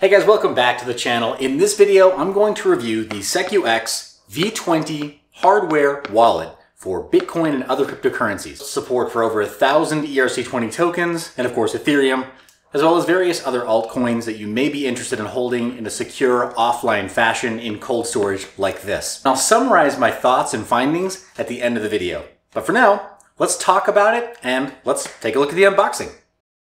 Hey guys, welcome back to the channel. In this video, I'm going to review the SecuX V20 hardware wallet for Bitcoin and other cryptocurrencies. Support for over 1,000 ERC20 tokens, and of course Ethereum, as well as various other altcoins that you may be interested in holding in a secure offline fashion in cold storage like this. I'll summarize my thoughts and findings at the end of the video. But for now, let's talk about it and let's take a look at the unboxing.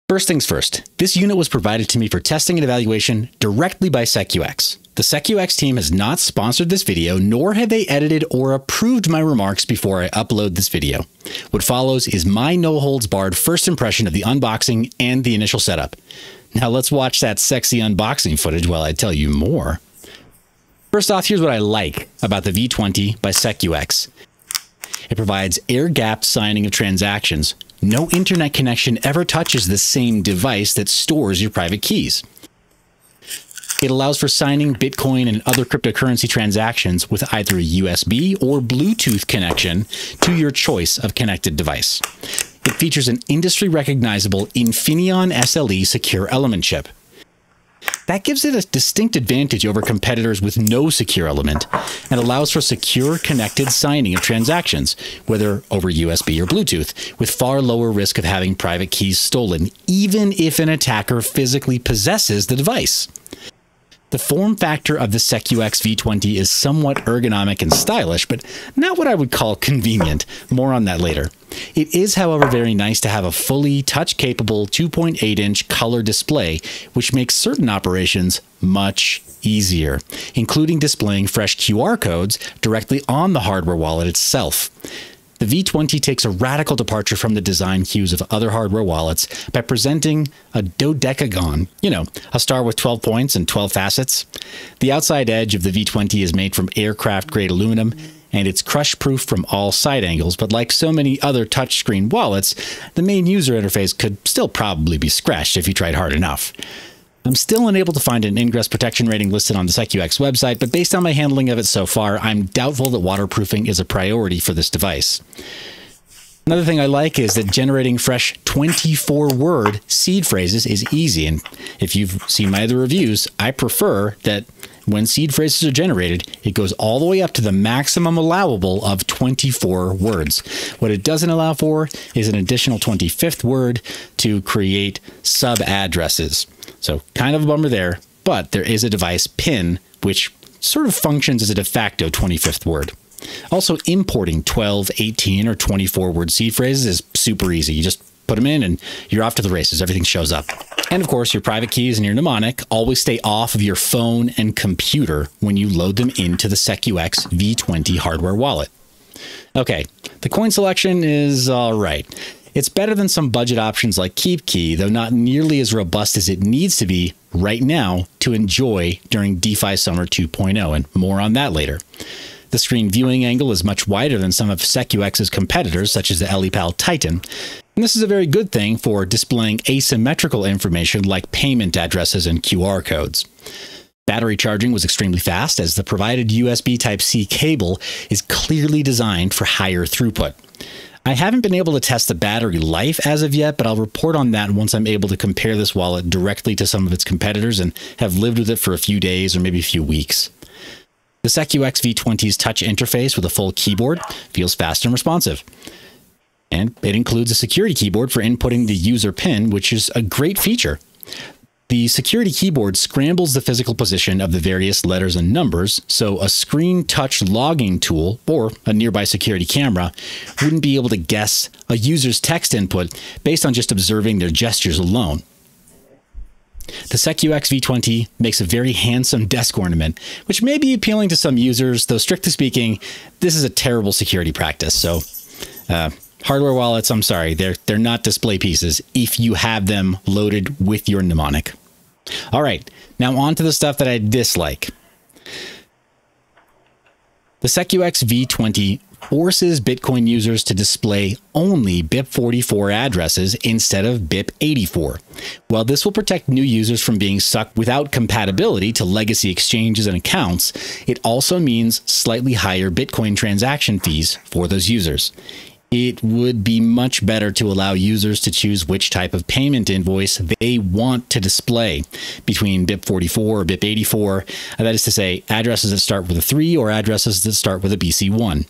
First things first, this unit was provided to me for testing and evaluation directly by SecuX. The SecuX team has not sponsored this video, nor have they edited or approved my remarks before I upload this video. What follows is my no-holds-barred first impression of the unboxing and the initial setup. Now let's watch that sexy unboxing footage while I tell you more. First off, here's what I like about the V20 by SecuX. It provides air-gapped signing of transactions. No internet connection ever touches the same device that stores your private keys. It allows for signing Bitcoin and other cryptocurrency transactions with either a USB or Bluetooth connection to your choice of connected device. It features an industry-recognizable Infineon SLE secure element chip. That gives it a distinct advantage over competitors with no secure element and allows for secure connected signing of transactions, whether over USB or Bluetooth, with far lower risk of having private keys stolen, even if an attacker physically possesses the device. The form factor of the SecuX V20 is somewhat ergonomic and stylish, but not what I would call convenient. More on that later. It is, however, very nice to have a fully touch-capable 2.8-inch color display, which makes certain operations much easier, including displaying fresh QR codes directly on the hardware wallet itself. The V20 takes a radical departure from the design cues of other hardware wallets by presenting a dodecagon, you know, a star with 12 points and 12 facets. The outside edge of the V20 is made from aircraft-grade aluminum, and it's crush-proof from all side angles, but like so many other touchscreen wallets, the main user interface could still probably be scratched if you tried hard enough. I'm still unable to find an ingress protection rating listed on the SecuX website, but based on my handling of it so far, I'm doubtful that waterproofing is a priority for this device. Another thing I like is that generating fresh 24-word seed phrases is easy, and if you've seen my other reviews, I prefer that when seed phrases are generated, it goes all the way up to the maximum allowable of 24 words. What it doesn't allow for is an additional 25th word to create sub-addresses. So kind of a bummer there, but there is a device PIN, which sort of functions as a de facto 25th word. Also, importing 12, 18, or 24-word seed phrases is super easy. You just put them in and you're off to the races. Everything shows up. And of course, your private keys and your mnemonic always stay off of your phone and computer when you load them into the SecuX V20 hardware wallet. Okay, the coin selection is all right. It's better than some budget options like KeepKey, though not nearly as robust as it needs to be right now to enjoy during DeFi Summer 2.0, and more on that later. The screen viewing angle is much wider than some of SecuX's competitors, such as the Elipal Titan, and this is a very good thing for displaying asymmetrical information like payment addresses and QR codes. Battery charging was extremely fast, as the provided USB Type-C cable is clearly designed for higher throughput. I haven't been able to test the battery life as of yet, but I'll report on that once I'm able to compare this wallet directly to some of its competitors and have lived with it for a few days or maybe a few weeks. The SecuX V20's touch interface with a full keyboard feels fast and responsive. And it includes a security keyboard for inputting the user PIN, which is a great feature. The security keyboard scrambles the physical position of the various letters and numbers, so a screen touch logging tool or a nearby security camera wouldn't be able to guess a user's text input based on just observing their gestures alone. The SecuX V20 makes a very handsome desk ornament, which may be appealing to some users, though strictly speaking, this is a terrible security practice. So, hardware wallets, I'm sorry, they're not display pieces if you have them loaded with your mnemonic. All right, now on to the stuff that I dislike. The SecuX V20 forces Bitcoin users to display only BIP44 addresses instead of BIP84. While this will protect new users from being sucked without compatibility to legacy exchanges and accounts, it also means slightly higher Bitcoin transaction fees for those users. it would be much better to allow users to choose which type of payment invoice they want to display between BIP44 or BIP84, that is to say, addresses that start with a 3 or addresses that start with a BC1,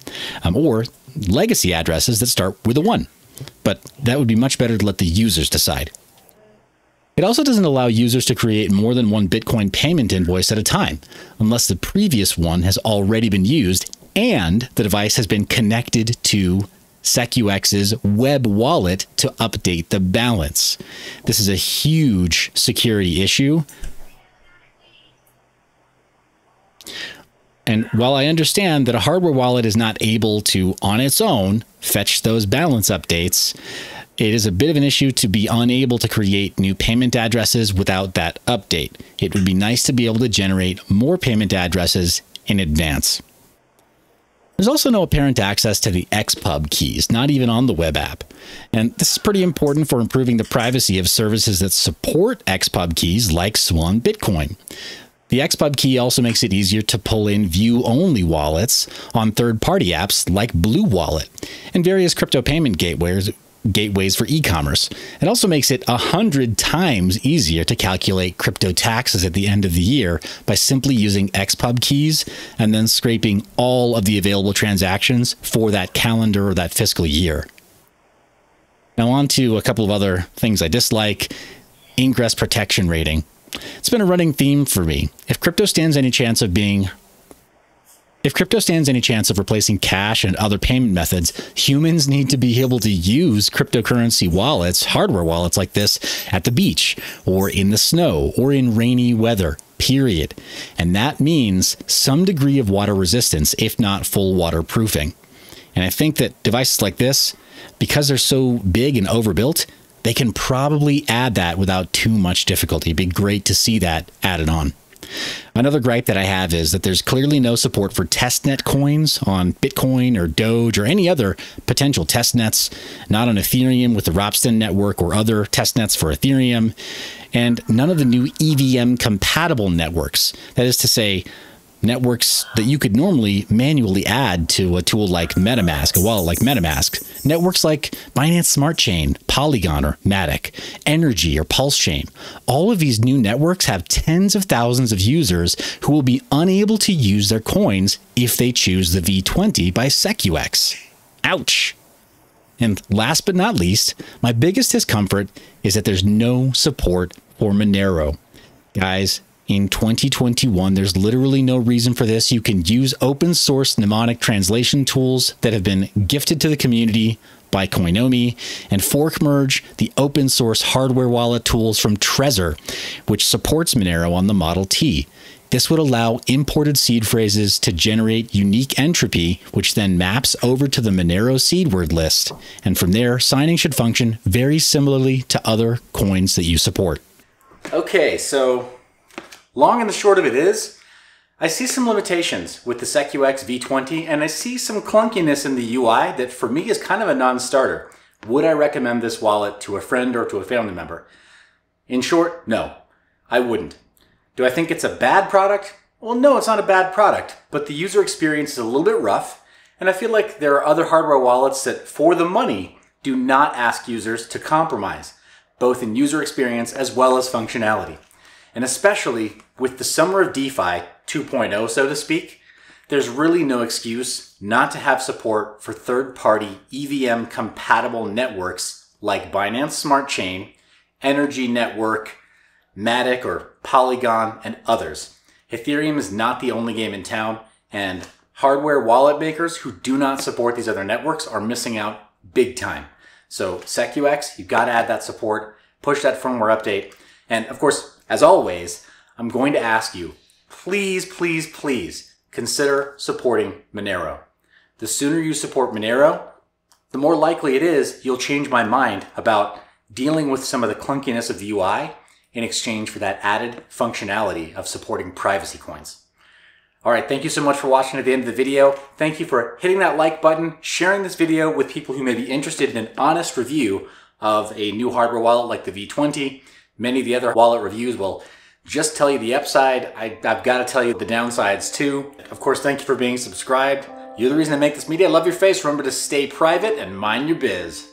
or legacy addresses that start with a 1. But that would be much better to let the users decide. It also doesn't allow users to create more than one Bitcoin payment invoice at a time, unless the previous one has already been used and the device has been connected to SecuX's web wallet to update the balance. This is a huge security issue. And while I understand that a hardware wallet is not able to, on its own, fetch those balance updates, it is a bit of an issue to be unable to create new payment addresses without that update. It would be nice to be able to generate more payment addresses in advance. There's also no apparent access to the XPub keys, not even on the web app. And this is pretty important for improving the privacy of services that support XPub keys like SwanBitcoin. The XPub key also makes it easier to pull in view-only wallets on third-party apps like Blue Wallet and various crypto payment gateways for e-commerce. It also makes it 100 times easier to calculate crypto taxes at the end of the year by simply using XPub keys and then scraping all of the available transactions for that calendar or that fiscal year. Now on to a couple of other things I dislike. Ingress protection rating. It's been a running theme for me. If crypto stands any chance of replacing cash and other payment methods, humans need to be able to use cryptocurrency wallets, hardware wallets like this, at the beach, or in the snow, or in rainy weather, period. And that means some degree of water resistance, if not full waterproofing. And I think that devices like this, because they're so big and overbuilt, they can probably add that without too much difficulty. It'd be great to see that added on. Another gripe that I have is that there's clearly no support for testnet coins on Bitcoin or Doge or any other potential testnets, not on Ethereum with the Ropsten network or other testnets for Ethereum, and none of the new EVM compatible networks. That is to say, networks that you could normally manually add to a tool like MetaMask, a wallet like MetaMask, networks like Binance Smart Chain, Polygon or Matic, Energy or Pulse Chain. All of these new networks have tens of thousands of users who will be unable to use their coins if they choose the V20 by SecuX. Ouch! And last but not least, my biggest discomfort is that there's no support for Monero. Guys, in 2021, there's literally no reason for this. You can use open source mnemonic translation tools that have been gifted to the community by Coinomi and fork merge the open source hardware wallet tools from Trezor, which supports Monero on the Model T. This would allow imported seed phrases to generate unique entropy, which then maps over to the Monero seed word list. And from there, signing should function very similarly to other coins that you support. Okay, so long and the short of it is, I see some limitations with the SecuX V20, and I see some clunkiness in the UI that for me is kind of a non-starter. Would I recommend this wallet to a friend or to a family member? In short, no, I wouldn't. Do I think it's a bad product? Well, no, it's not a bad product, but the user experience is a little bit rough, and I feel like there are other hardware wallets that, for the money, do not ask users to compromise, both in user experience as well as functionality. And especially with the summer of DeFi 2.0, so to speak, there's really no excuse not to have support for third-party EVM-compatible networks like Binance Smart Chain, Energy Network, Matic or Polygon, and others. Ethereum is not the only game in town, and hardware wallet makers who do not support these other networks are missing out big time. So SecuX, you've got to add that support, push that firmware update, and of course, as always, I'm going to ask you, please, please, please consider supporting Monero. The sooner you support Monero, the more likely it is you'll change my mind about dealing with some of the clunkiness of the UI in exchange for that added functionality of supporting privacy coins. All right, thank you so much for watching at the end of the video. Thank you for hitting that like button, sharing this video with people who may be interested in an honest review of a new hardware wallet like the V20. Many of the other wallet reviews will just tell you the upside. I've got to tell you the downsides too. Of course, thank you for being subscribed. You're the reason I make this media. I love your face. Remember to stay private and mind your biz.